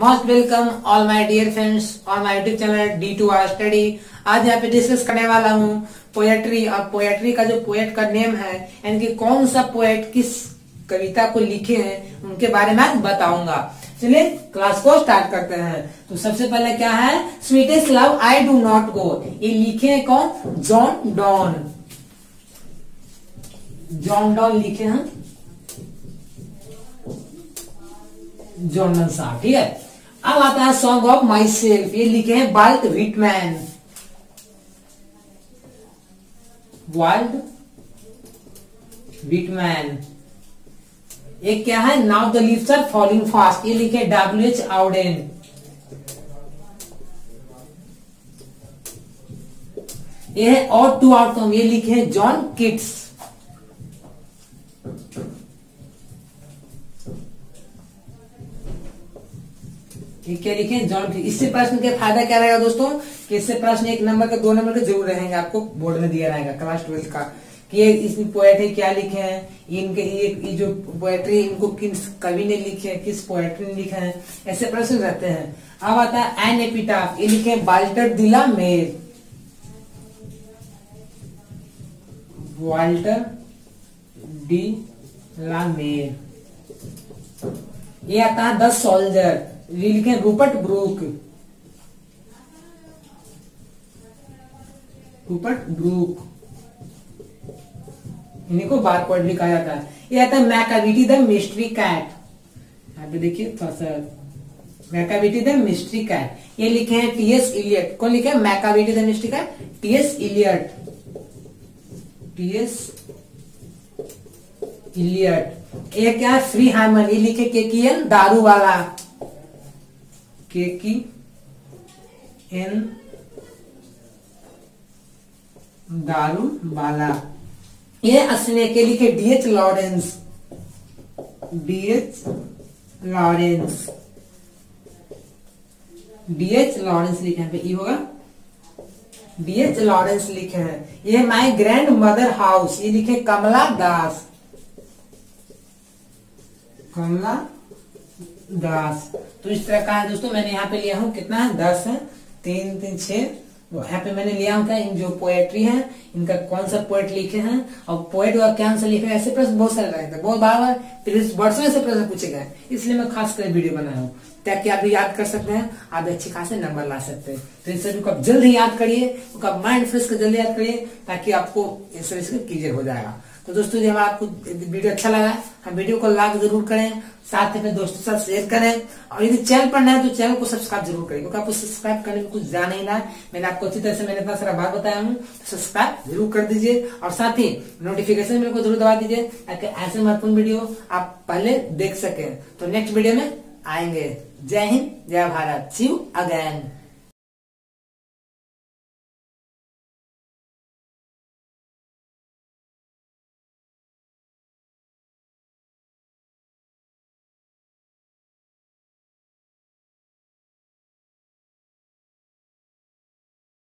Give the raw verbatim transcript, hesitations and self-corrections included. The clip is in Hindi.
Most welcome all my dear friends और my YouTube channel D two R study. आज यहाँ पे डिस्कस करने वाला हूँ पोएट्री, और पोएट्री का जो पोएट का नेम है यानी कि कौन सा पोएट किस कविता को लिखे हैं उनके बारे में आज बताऊंगा। चलिए क्लास को स्टार्ट करते हैं। तो सबसे पहले क्या है, sweetest love I do not go, ये लिखे हैं कौन? John Donne. जॉन डॉन लिखे हैं जॉन डॉन साहब, ठीक है। अब आता है सॉन्ग ऑफ माई सेल्फ, ये लिखे हैं वाल्ट व्हिटमैन। Volt Whitman. एक क्या है, now the leaves are falling fast, ये लिखे डब्ल्यू एच आउडेन। ये है और टू आउट कम, ये लिखे हैं जॉन किट्स। क्या लिखे? जॉन। इससे प्रश्न के फायदा क्या रहेगा दोस्तों, कि इससे प्रश्न एक नंबर का दो नंबर का जरूर रहेंगे, आपको बोर्ड में दिया रहेगा क्लास ट्वेल्थ का, कि ये इसमें पोएट्री क्या लिखे हैं, इनके ये जो पोएट्री इनको किस कवि ने लिखे हैं, किस पोएट्री ने लिखे हैं, ऐसे प्रश्न रहते हैं। अब आता है एन एपिटाफ, ये लिखे वाल्टर डी ला मेर। वाल्टर डी ला मेर। ये आता है द सोल्जर, ये लिखे रूपर्ट ब्रूक। रूपर्ट ब्रूक, इन्हीं को बार पोएट्री कहा जाता है। ये आता है मैकाविटी द मिस्ट्री कैट, यहाँ पे देखिए थोड़ा सा, मैकाविटी द मिस्ट्री कैट। ये लिखे हैं टी एस इलियट। कौन लिखे? Macavity the mystery cat T S Eliot. T S Eliot. ये क्या है, फ्री हैमन, ये लिखे केकियन दारू वाला। केकी एन दारू बाला। ये असने के लिखे D H Lawrence. D H Lawrence. D H Lawrence लिखे हैं, पे ई होगा, डी एच लॉरेंस लिखे हैं। ये माय ग्रैंड मदर हाउस, ये लिखे कमला दास। कमला दास। तो इस तरह का है दोस्तों, मैंने यहाँ पे लिया हूँ कितना है, दस है, तीन तीन छह, यहाँ पे मैंने लिया हूँ क्या, इन जो पोएट्री है इनका कौन सा पोएट लिखे हैं और पोएट का क्या आंसर लिखा है, ऐसे प्रश्न बहुत सारे रहते हैं, बहुत बार बार प्रीवियस वर्ष में ऐसे प्रश्न पूछे गए, इसलिए मैं खास कर वीडियो बनाया हूँ ताकि आप भी याद कर सकते हैं, आप अच्छे खासे नंबर ला सकते हैं। तो इन सभी को आप जल्द ही याद करिए, उनका माइंड फ्रेश कर जल्दी याद करिए ताकि आपको इन सभी क्लियर हो जाएगा। तो दोस्तों जब आपको वीडियो अच्छा लगा, हम वीडियो को लाइक जरूर करें, साथ में दोस्तों साथ शेयर करें, और यदि चैनल पर नए हैं तो चैनल को सब्सक्राइब जरूर करें, क्योंकि आपको सब्सक्राइब करने में कुछ जाना ही ना, मैंने आपको अच्छी तरह से मैंने इतना सारा बात बताया हूँ, तो सब्सक्राइब जरूर कर दीजिए और साथ ही नोटिफिकेशन बेल को जरूर दबा दीजिए ताकि ऐसे महत्वपूर्ण वीडियो आप पहले देख सकें। तो नेक्स्ट वीडियो में आएंगे। जय हिंद, जय भारत, सी यू अगेन।